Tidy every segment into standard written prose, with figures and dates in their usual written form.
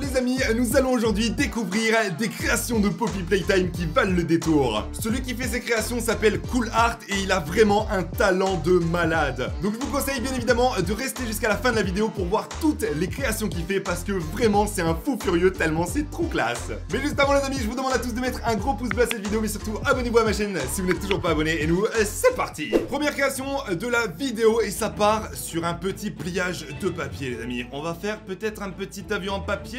les amis, nous allons aujourd'hui découvrir des créations de Poppy Playtime qui valent le détour. Celui qui fait ces créations s'appelle Cool Art et il a vraiment un talent de malade. Donc je vous conseille bien évidemment de rester jusqu'à la fin de la vidéo pour voir toutes les créations qu'il fait parce que vraiment c'est un fou furieux tellement c'est trop classe. Mais juste avant les amis, je vous demande à tous de mettre un gros pouce bleu à cette vidéo mais surtout abonnez-vous à ma chaîne si vous n'êtes toujours pas abonné et nous c'est parti. Première création de la vidéo et ça part sur un petit pliage de papier les amis. On va faire peut-être un petit avion en papier.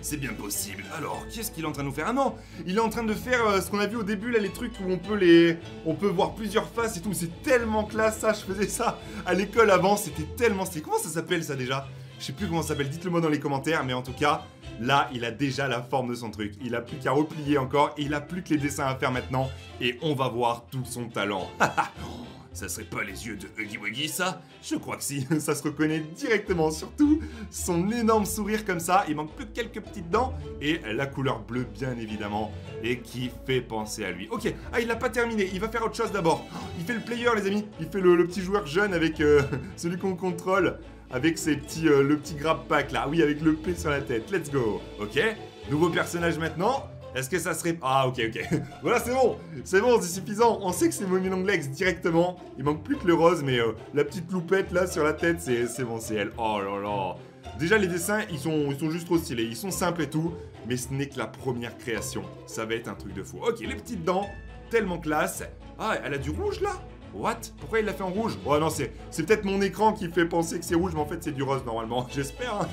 C'est bien possible. Alors, qu'est-ce qu'il est en train de nous faire? Ah non, il est en train de faire ce qu'on a vu au début là, les trucs où on peut voir plusieurs faces et tout. C'est tellement classe ça, je faisais ça à l'école avant, c'était tellement stylé. Comment ça s'appelle ça déjà? Je sais plus comment ça s'appelle, dites-le moi dans les commentaires, mais en tout cas, là, il a déjà la forme de son truc. Il a plus qu'à replier encore et il a plus que les dessins à faire maintenant et on va voir tout son talent. Ça serait pas les yeux de Huggy Wuggy ça? Je crois que si, ça se reconnaît directement, surtout son énorme sourire comme ça, il manque plus que quelques petites dents, et la couleur bleue bien évidemment, et qui fait penser à lui. Ok, ah il l'a pas terminé, il va faire autre chose d'abord. Il fait le player les amis, il fait le petit joueur jeune avec celui qu'on contrôle, avec ses petits, le petit Grab Pack là, oui avec le P sur la tête, let's go. Ok, nouveau personnage maintenant. Est-ce que ça serait... Ah, ok. Voilà, c'est bon, c'est suffisant. On sait que c'est Mommy Long Legs directement. Il manque plus que le rose, mais la petite loupette, là, sur la tête, c'est bon, c'est elle. Oh là là. Déjà, les dessins, ils sont juste trop stylés. Ils sont simples et tout, mais ce n'est que la première création. Ça va être un truc de fou. Ok, les petites dents, tellement classe. Ah, elle a du rouge, là? What? Pourquoi il l'a fait en rouge? Oh non, c'est peut-être mon écran qui fait penser que c'est rouge, mais en fait c'est du rose normalement, j'espère. Hein.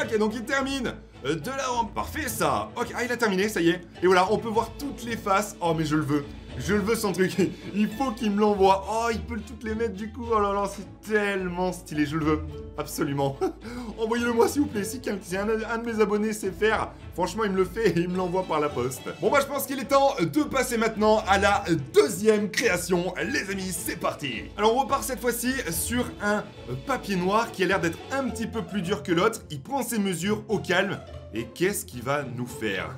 Ok, donc il termine de la rampe. Parfait ça. Ok, ah il a terminé, ça y est. Et voilà, on peut voir toutes les faces. Oh mais je le veux. Je le veux son truc. Il faut qu'il me l'envoie. Oh, il peut toutes les mettre du coup. Oh là là, c'est tellement stylé, je le veux. Absolument. Envoyez-le moi s'il vous plaît. Si un de mes abonnés sait faire, franchement il me le fait et il me l'envoie par la poste. Bon bah je pense qu'il est temps de passer maintenant à la deuxième création. Les amis, c'est parti. Alors on repart cette fois-ci sur un papier noir qui a l'air d'être un petit peu plus dur que l'autre. Il prend ses mesures au calme. Et qu'est-ce qu'il va nous faire?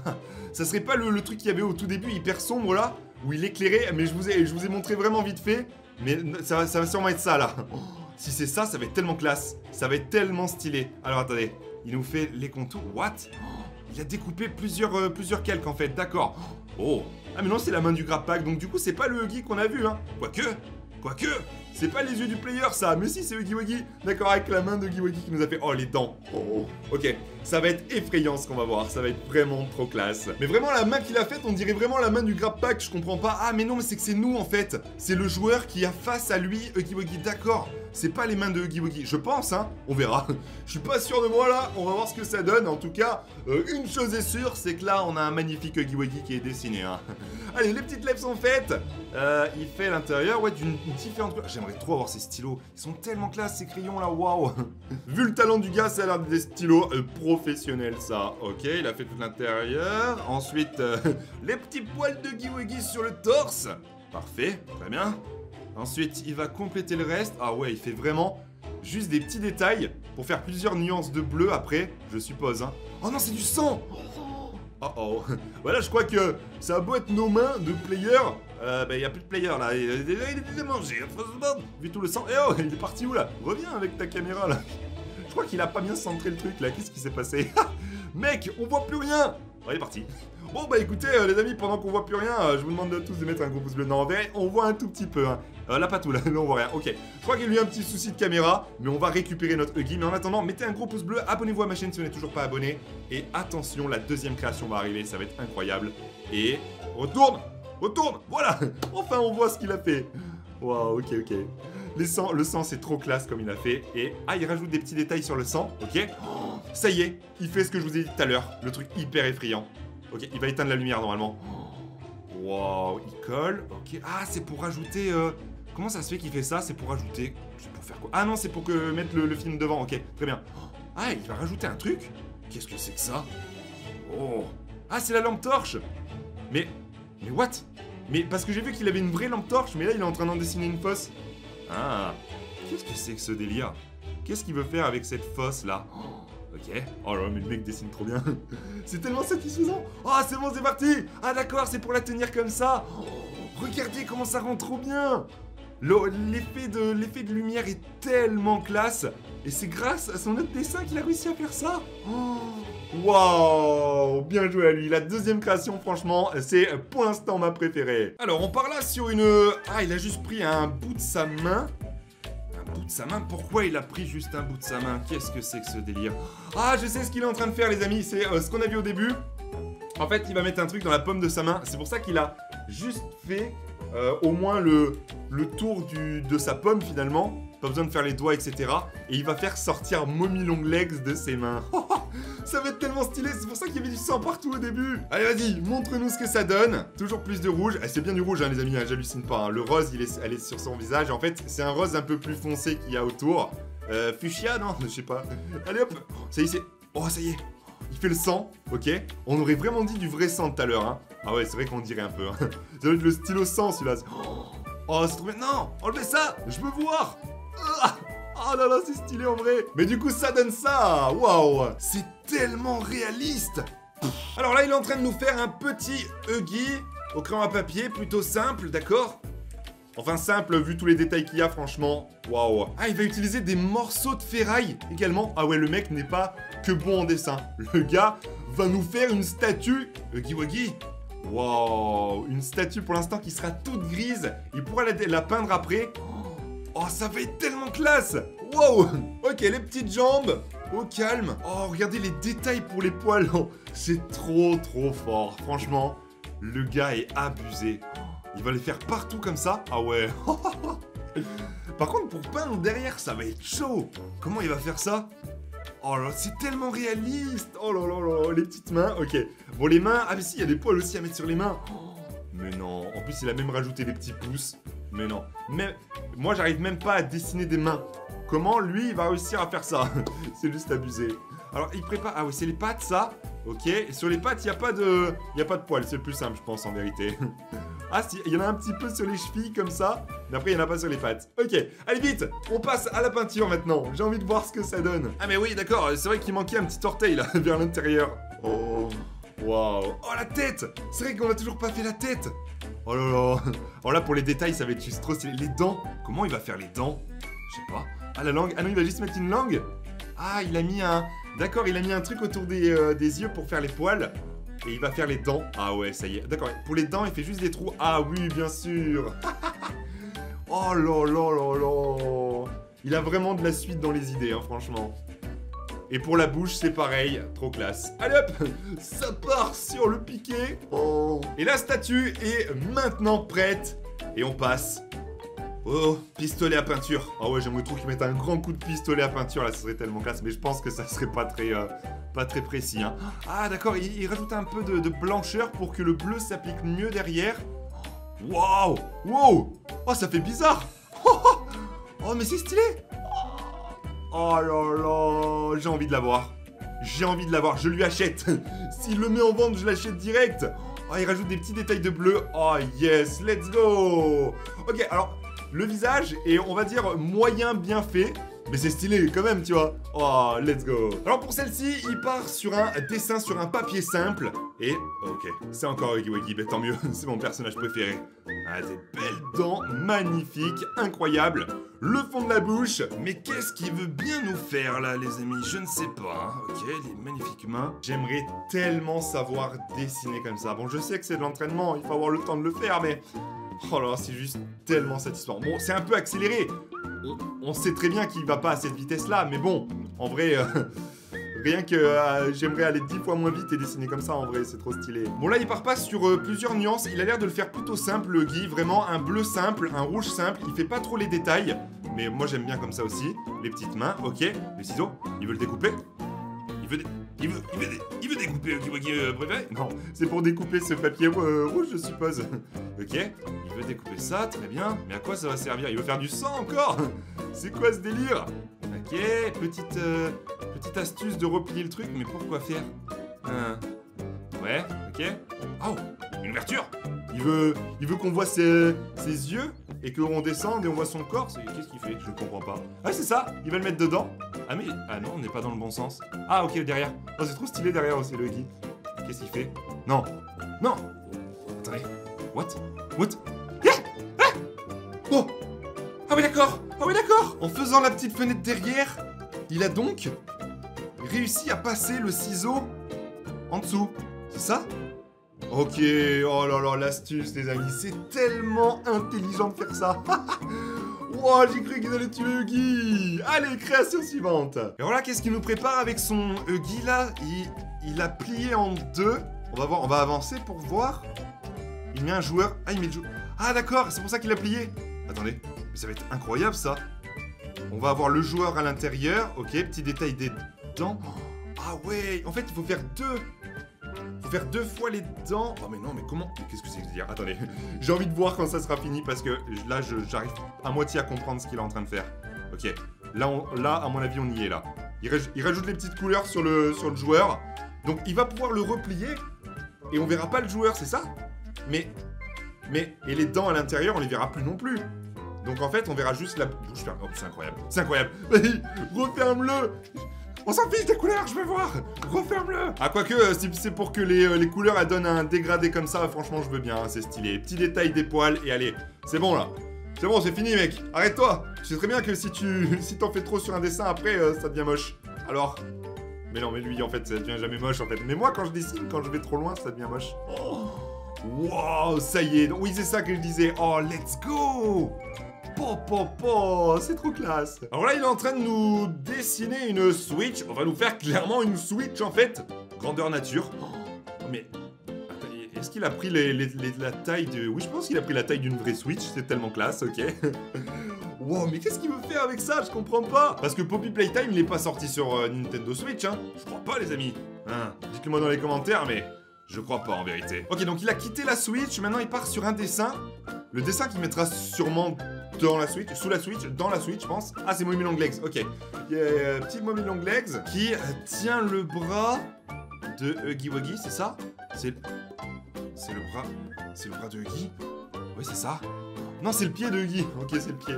Ça serait pas le truc qu'il y avait au tout début hyper sombre là? Où il éclairait, mais je vous ai montré vraiment vite fait. Mais ça va sûrement être ça là. Oh, si c'est ça, ça va être tellement classe. Ça va être tellement stylé. Alors attendez, il nous fait les contours. What? Oh, il a découpé plusieurs calques en fait, d'accord. Oh, ah mais non, c'est la main du Grab Pack. Donc du coup, c'est pas le Huggy qu'on a vu hein. Quoique, c'est pas les yeux du player ça. Mais si, c'est Huggy Wuggy. D'accord, avec la main de Huggy Wuggy qui nous a fait... Oh, les dents. Oh, ok. Ça va être effrayant ce qu'on va voir, ça va être vraiment trop classe. Mais vraiment la main qu'il a faite, on dirait vraiment la main du Grab Pack, je comprends pas. Ah mais non mais c'est que c'est nous en fait. C'est le joueur qui a face à lui Huggy Wuggy, d'accord. C'est pas les mains de Huggy Wuggy, je pense hein, on verra. Je suis pas sûr de moi là, on va voir ce que ça donne. En tout cas, une chose est sûre, c'est que là on a un magnifique Huggy Wuggy qui est dessiné hein. Allez, les petites lèvres sont faites. Il fait l'intérieur, ouais, d'une différente couleur. J'aimerais trop avoir ces stylos, ils sont tellement classe ces crayons là, waouh. Vu le talent du gars, ça a l'air des stylos professionnel ça, ok, il a fait tout l'intérieur, ensuite les petits poils de Huggy Wuggy sur le torse, parfait, très bien, ensuite il va compléter le reste, ah ouais il fait vraiment juste des petits détails pour faire plusieurs nuances de bleu après, je suppose, hein. Oh non c'est du sang, oh oh, voilà je crois que ça a beau être nos mains de player, bah y a plus de player là, il est déjà mangé, vu tout le sang, eh oh il est parti où là, reviens avec ta caméra là. Je crois qu'il a pas bien centré le truc là, qu'est-ce qui s'est passé? Mec, on voit plus rien! Oh, il est parti. Bon bah écoutez les amis, pendant qu'on voit plus rien, je vous demande à tous de mettre un gros pouce bleu. Non, on voit un tout petit peu, hein. Là pas tout, là, on voit rien, ok. Je crois qu'il y a eu un petit souci de caméra, mais on va récupérer notre Huggy. Mais en attendant, mettez un gros pouce bleu, abonnez-vous à ma chaîne si vous n'êtes toujours pas abonné. Et attention, la deuxième création va arriver, ça va être incroyable. Et retourne, voilà. Enfin on voit ce qu'il a fait. Waouh, ok. Le sang c'est trop classe comme il a fait. Et ah il rajoute des petits détails sur le sang. Ok, oh, ça y est, il fait ce que je vous ai dit tout à l'heure. Le truc hyper effrayant. Ok, il va éteindre la lumière normalement. Waouh, il colle. Ok, ah c'est pour rajouter comment ça se fait qu'il fait ça? C'est pour rajouter... C'est pour faire quoi? Ah non c'est pour que mettre le film devant. Ok, très bien. Ah il va rajouter un truc. Qu'est-ce que c'est que ça? Oh. Ah c'est la lampe torche. Mais what? Mais parce que j'ai vu qu'il avait une vraie lampe torche. Mais là il est en train d'en dessiner une fausse. Ah, qu'est-ce que c'est que ce délire? Qu'est-ce qu'il veut faire avec cette fosse là? Oh, ok. Oh là, mais le mec dessine trop bien. C'est tellement satisfaisant. Oh, c'est bon, c'est parti. Ah d'accord, c'est pour la tenir comme ça. Oh, regardez comment ça rend trop bien. L'effet de lumière est tellement classe. Et c'est grâce à son autre dessin qu'il a réussi à faire ça. Oh, Waouh, bien joué à lui. La deuxième création, franchement, c'est pour l'instant ma préférée. Alors, on part là sur une... Ah, il a juste pris un bout de sa main. Un bout de sa main? Pourquoi il a pris juste un bout de sa main? Qu'est-ce que c'est que ce délire? Ah, je sais ce qu'il est en train de faire, les amis. C'est ce qu'on a vu au début. En fait, il va mettre un truc dans la paume de sa main. C'est pour ça qu'il a juste fait au moins le tour de sa paume, finalement. Pas besoin de faire les doigts, etc. Et il va faire sortir Mommy Long Legs de ses mains. Ça va être tellement stylé, c'est pour ça qu'il y avait du sang partout au début. Allez, vas-y, montre-nous ce que ça donne. Toujours plus de rouge. C'est bien du rouge, hein, les amis, hein, j'hallucine pas. Hein. Le rose, elle est sur son visage. En fait, c'est un rose un peu plus foncé qu'il y a autour. Fuchsia, non? Je sais pas. Allez, hop. Ça y est, c'est... Oh, ça y est. Il fait le sang, ok. On aurait vraiment dit du vrai sang tout à l'heure, hein. Ah ouais, c'est vrai qu'on dirait un peu. Hein. Ça doit être le stylo sang, celui-là. Oh, c'est trop bien. Non, enlevez ça, je veux voir. Oh là là, c'est stylé en vrai. Mais du coup, ça donne ça. Waouh, c'est tellement réaliste. Alors là, il est en train de nous faire un petit Huggy au crayon à papier, plutôt simple, d'accord? Enfin simple, vu tous les détails qu'il y a, franchement, waouh. Ah, il va utiliser des morceaux de ferraille également. Ah ouais, le mec n'est pas que bon en dessin. Le gars va nous faire une statue Huggy Wuggy. Waouh, une statue pour l'instant qui sera toute grise. Il pourra la peindre après. Oh, ça va être tellement classe. Waouh. Ok, les petites jambes au calme. Oh, regardez les détails pour les poils. C'est trop fort. Franchement, le gars est abusé. Il va les faire partout comme ça. Ah ouais. Par contre, pour peindre derrière, ça va être chaud. Comment il va faire ça? Oh là, c'est tellement réaliste. Oh là là là, les petites mains. Ok. Bon, les mains. Ah mais si, il y a des poils aussi à mettre sur les mains. Mais non. En plus, il a même rajouté des petits pouces. Mais non. Mais moi, j'arrive même pas à dessiner des mains. Comment lui, il va réussir à faire ça? C'est juste abusé. Alors, il prépare... Ah oui, c'est les pattes, ça. Ok. Et sur les pattes, il n'y a pas de... Il n'y a pas de poils. C'est le plus simple, je pense, en vérité. Ah si, il y en a un petit peu sur les chevilles comme ça. Mais après il n'y en a pas sur les pattes. Ok, allez vite, on passe à la peinture maintenant. J'ai envie de voir ce que ça donne. Ah mais oui, d'accord, c'est vrai qu'il manquait un petit orteil là, vers l'intérieur. Oh, waouh. Oh la tête, c'est vrai qu'on n'a toujours pas fait la tête. Oh là là. Alors là pour les détails ça va être juste trop stylé. Les dents, comment il va faire les dents? Je sais pas. Ah la langue, ah non il va juste mettre une langue. Ah il a mis un... D'accord, il a mis un truc autour des yeux pour faire les poils. Et il va faire les dents. Ah ouais, ça y est. D'accord, pour les dents, il fait juste des trous. Ah oui, bien sûr. Oh là là là là. Il a vraiment de la suite dans les idées, hein, franchement. Et pour la bouche, c'est pareil. Trop classe. Allez hop, ça part sur le piqué. Oh. Et la statue est maintenant prête. Et on passe. Oh, pistolet à peinture. Ah ouais, j'aimerais trop qu'ils mettent un grand coup de pistolet à peinture. Là, ce serait tellement classe. Mais je pense que ça serait pas très précis, hein. Ah d'accord, il rajoute un peu de blancheur pour que le bleu s'applique mieux derrière. Waouh, wow. Oh, ça fait bizarre. Oh, mais c'est stylé. Oh là là, j'ai envie de l'avoir. J'ai envie de l'avoir, je lui achète. S'il le met en vente, je l'achète direct. Oh, il rajoute des petits détails de bleu. Oh yes, let's go. Ok, alors, le visage est, on va dire, moyen bien fait. Mais c'est stylé quand même, tu vois. Oh, let's go. Alors pour celle-ci, il part sur un dessin sur un papier simple. Et, ok, c'est encore Huggy Wuggy, mais tant mieux, c'est mon personnage préféré. Ah, des belles dents, magnifiques, incroyables. Le fond de la bouche. Mais qu'est-ce qu'il veut bien nous faire là, les amis? Je ne sais pas, hein. Ok, les magnifiques mains. J'aimerais tellement savoir dessiner comme ça. Bon, je sais que c'est de l'entraînement, il faut avoir le temps de le faire, mais... Oh là, c'est juste tellement satisfaisant. Bon, c'est un peu accéléré. On sait très bien qu'il va pas à cette vitesse-là, mais bon, en vrai, rien que j'aimerais aller 10 fois moins vite et dessiner comme ça, en vrai, c'est trop stylé. Bon, là, il part pas sur plusieurs nuances. Il a l'air de le faire plutôt simple, le Guy. Vraiment, un bleu simple, un rouge simple. Il fait pas trop les détails, mais moi, j'aime bien comme ça aussi. Les petites mains, ok. Les ciseaux, il veut le découper. Il veut découper Huggy Wuggy préféré? Non, c'est pour découper ce papier rouge, je suppose. Ok, il veut découper ça, très bien. Mais à quoi ça va servir? Il veut faire du sang encore? C'est quoi ce délire? Ok, petite astuce de replier le truc, mais pourquoi faire? Ouais, ok. Oh, une ouverture! Il veut qu'on voit ses yeux et qu'on descende et on voit son corps. Qu'est-ce qu'il fait? Je comprends pas. Ah, c'est ça! Il va le mettre dedans. Ah, mais. Ah non, on n'est pas dans le bon sens. Ah, ok, derrière. Oh, c'est trop stylé derrière aussi, le Huggy. Qu'est-ce qu'il fait? Non! Non! Attendez. What? Ah! Oh! Ah, oui, d'accord! Ah, oui, d'accord! En faisant la petite fenêtre derrière, il a donc réussi à passer le ciseau en dessous. C'est ça? Ok, oh là là, l'astuce les amis, c'est tellement intelligent de faire ça. Wow, j'ai cru qu'ils allaient tuer Huggy. Allez, création suivante. Et voilà, qu'est-ce qu'il nous prépare avec son Huggy là? Il a plié en deux. On va voir, on va avancer pour voir. Il met un joueur. Ah, il met le joueur. Ah d'accord, c'est pour ça qu'il a plié. Attendez, mais ça va être incroyable ça. On va avoir le joueur à l'intérieur. Ok, petit détail des dents. Ah ouais, en fait il faut faire deux. Faut faire deux fois les dents. Oh mais non, mais comment? Qu'est-ce que c'est que dire? Attendez, j'ai envie de voir quand ça sera fini parce que là j'arrive à moitié à comprendre ce qu'il est en train de faire. Ok, là, là à mon avis on y est là. Il rajoute les petites couleurs sur le joueur. Donc il va pouvoir le replier et on verra pas le joueur, c'est ça? Mais et les dents à l'intérieur on les verra plus non plus. Donc en fait on verra juste la bouche fermée. Oh c'est incroyable, c'est incroyable. Vas-y, referme-le. On s'en fiche des couleurs, je veux voir. Referme-le. Ah quoique, si c'est pour que les couleurs elles donnent un dégradé comme ça, franchement je veux bien, hein, c'est stylé. Petit détail des poils et allez, c'est bon là. C'est bon, c'est fini mec, arrête-toi. Je sais très bien que si t'en fais trop sur un dessin après, ça devient moche. Alors... Mais non, mais lui en fait ça devient jamais moche en fait. Mais moi quand je dessine, quand je vais trop loin, ça devient moche. Oh. Wow, ça y est. Oui, c'est ça que je disais. Oh, let's go. Oh, oh, oh, c'est trop classe. Alors là, il est en train de nous dessiner une Switch. On va nous faire clairement une Switch, en fait. Grandeur nature. Oh, mais... Est-ce qu'il a pris la taille de... Oui, je pense qu'il a pris la taille d'une vraie Switch. C'est tellement classe, ok. Wow, mais qu'est-ce qu'il veut faire avec ça? Je comprends pas. Parce que Poppy Playtime, il n'est pas sorti sur Nintendo Switch, hein. Je crois pas, les amis. Hein, dites-le-moi dans les commentaires, mais... Je crois pas en vérité. Ok, donc il a quitté la Switch, maintenant il part sur un dessin. Le dessin qu'il mettra sûrement dans la Switch, sous la Switch, dans la Switch je pense. Ah c'est Mommy Long Legs, ok. Petit Mommy Long Legs qui tient le bras de Huggy Wuggy, c'est ça? C'est le bras... C'est le bras de Huggy? Oui c'est ça. Non c'est le pied de Huggy, ok c'est le pied.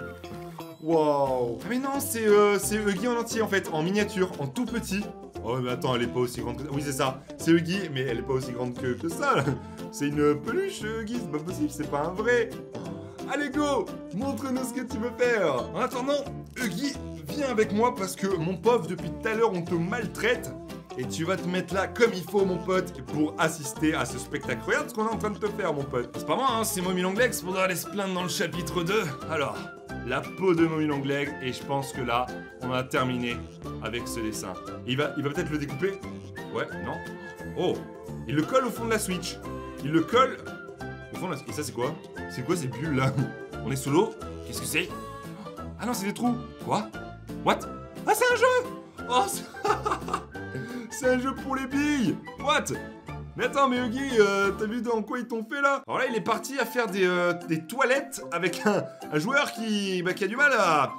Waouh. Ah mais non, c'est Huggy en entier en fait, en miniature, en tout petit. Oh mais attends, elle est pas aussi grande que ça. Oui c'est ça, c'est Huggy, mais elle est pas aussi grande que ça là. C'est une peluche Huggy, c'est pas possible, c'est pas un vrai. Allez go, montre-nous ce que tu veux faire. En attendant, Huggy, viens avec moi parce que mon pauvre, depuis tout à l'heure on te maltraite. Et tu vas te mettre là comme il faut mon pote pour assister à ce spectacle. Regarde ce qu'on est en train de te faire mon pote. C'est pas moi hein, c'est Mommy Long Legs, on doit aller se plaindre dans le chapitre 2. Alors... La peau de Mommy Long Legs, et je pense que là, on a terminé avec ce dessin. Il va peut-être le découper. Ouais, non. Oh, il le colle au fond de la Switch. Il le colle au fond de la Switch. Et ça, c'est quoi? C'est quoi ces bulles là? On est sous l'eau? Qu'est-ce que c'est? Ah non, c'est des trous. Quoi? What? Ah, c'est un jeu! Oh, c'est un jeu pour les billes! What? Mais attends, mais Huggy, t'as vu dans quoi ils t'ont fait là? Alors là, il est parti à faire des toilettes avec un joueur qui a du mal à...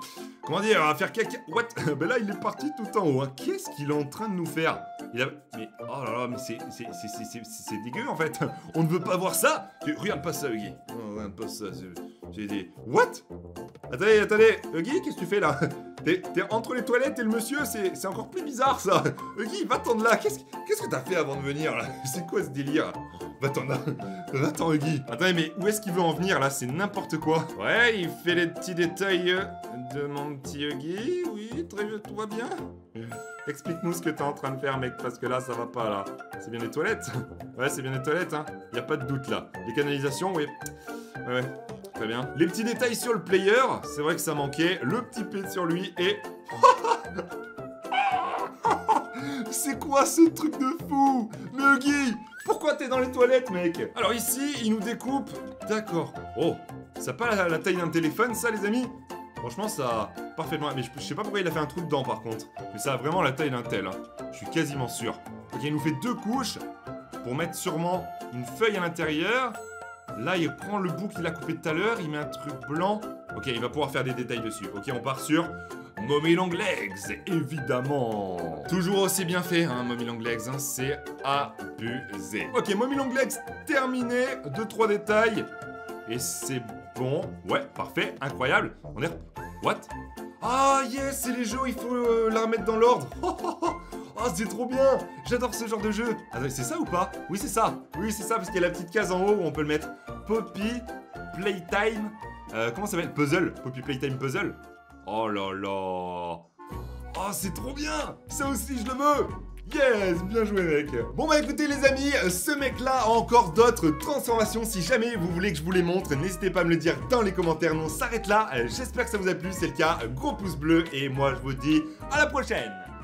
Comment dire? À faire caca... What? Ben là, il est parti tout en haut. Hein. Qu'est-ce qu'il est en train de nous faire? Il a... Mais oh là là, mais c'est dégueu en fait. On ne veut pas voir ça. Regarde pas ça, Huggy. Oh, regarde pas ça. J'ai dit... What? Attendez, attendez. Huggy, qu'est-ce que tu fais là? T'es entre les toilettes et le monsieur, c'est encore plus bizarre ça. Huggy, va-t'en de là. Qu'est-ce que t'as fait avant de venir là? C'est quoi ce délire? Va-t'en là. Va-t'en Huggy. Attendez, mais où est-ce qu'il veut en venir là? C'est n'importe quoi. Ouais, il fait les petits détails de mon petit Huggy. Oui, très bien, tout va bien. Explique-nous ce que t'es en train de faire mec, parce que là ça va pas là. C'est bien les toilettes? Ouais, c'est bien les toilettes hein. Y a pas de doute là. Les canalisations, oui. Ouais. Très bien. Les petits détails sur le player, c'est vrai que ça manquait. Le petit P sur lui et... C'est quoi ce truc de fou? Mais Huggy, pourquoi t'es dans les toilettes, mec? Alors ici, il nous découpe. D'accord. Oh, ça n'a pas la taille d'un téléphone, ça, les amis? Franchement, ça... Parfaitement. Mais je sais pas pourquoi il a fait un trou dedans, par contre. Mais ça a vraiment la taille d'un tel. Hein. Je suis quasiment sûr. Ok, il nous fait deux couches pour mettre sûrement une feuille à l'intérieur. Là, il prend le bout qu'il a coupé tout à l'heure, il met un truc blanc. Ok, il va pouvoir faire des détails dessus. Ok, on part sur Mommy Long Legs, évidemment. Toujours aussi bien fait, hein, Mommy Long Legs, hein, c'est abusé. Ok, Mommy Long Legs terminé, 2-3 détails. Et c'est bon. Ouais, parfait, incroyable. On est... What? Ah, yes, c'est les jeux, il faut la remettre dans l'ordre. Oh, c'est trop bien! J'adore ce genre de jeu! Attends, c'est ça ou pas? Oui, c'est ça! Oui, c'est ça, parce qu'il y a la petite case en haut où on peut le mettre. Poppy Playtime... comment ça s'appelle? Puzzle? Poppy Playtime Puzzle? Oh là là! Oh, c'est trop bien! Ça aussi, je le veux! Yes, bien joué mec. Bon bah écoutez les amis, ce mec là a encore d'autres transformations. Si jamais vous voulez que je vous les montre, n'hésitez pas à me le dire dans les commentaires. Non, on s'arrête là, j'espère que ça vous a plu, c'est le cas, gros pouce bleu et moi je vous dis à la prochaine.